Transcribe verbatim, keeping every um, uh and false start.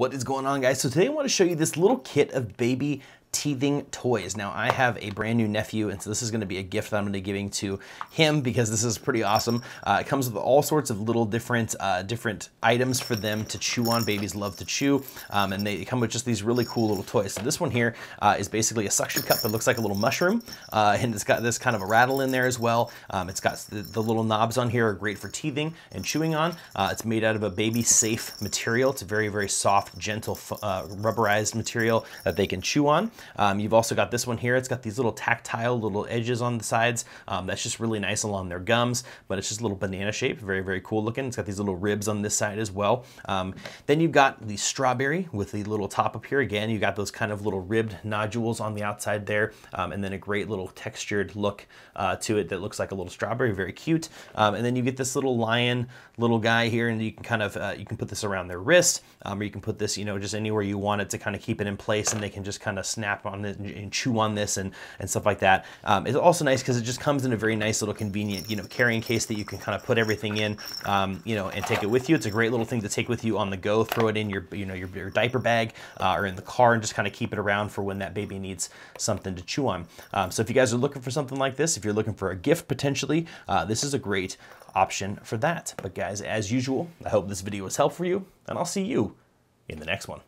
What is going on, guys? So today I want to show you this little kit of baby teething toys. Now I have a brand new nephew, and so this is going to be a gift that I'm going to be giving to him because this is pretty awesome. Uh, it comes with all sorts of little different uh, different items for them to chew on. Babies love to chew, um, and they come with just these really cool little toys. So this one here uh, is basically a suction cup that looks like a little mushroom, uh, and it's got this kind of a rattle in there as well. Um, it's got the, the little knobs on here are great for teething and chewing on. Uh, it's made out of a baby safe material. It's a very, very soft, gentle, uh, rubberized material that they can chew on. Um, you've also got this one here. It's got these little tactile little edges on the sides. Um, that's just really nice along their gums, but it's just a little banana shape. Very, very cool looking. It's got these little ribs on this side as well. Um, then you've got the strawberry with the little top up here. Again, you got those kind of little ribbed nodules on the outside there. Um, and then a great little textured look uh, to it that looks like a little strawberry. Very cute. Um, and then you get this little lion little guy here, and you can kind of, uh, you can put this around their wrist, um, or you can put this, you know, just anywhere you want it to kind of keep it in place, and they can just kind of snap on it and chew on this and, and stuff like that. Um, it's also nice because it just comes in a very nice little convenient, you know, carrying case that you can kind of put everything in, um, you know, and take it with you. It's a great little thing to take with you on the go. Throw it in your, you know, your, your diaper bag uh, or in the car, and just kind of keep it around for when that baby needs something to chew on. Um, so if you guys are looking for something like this, if you're looking for a gift potentially, uh, this is a great option for that. But guys, as usual, I hope this video was helpful for you, and I'll see you in the next one.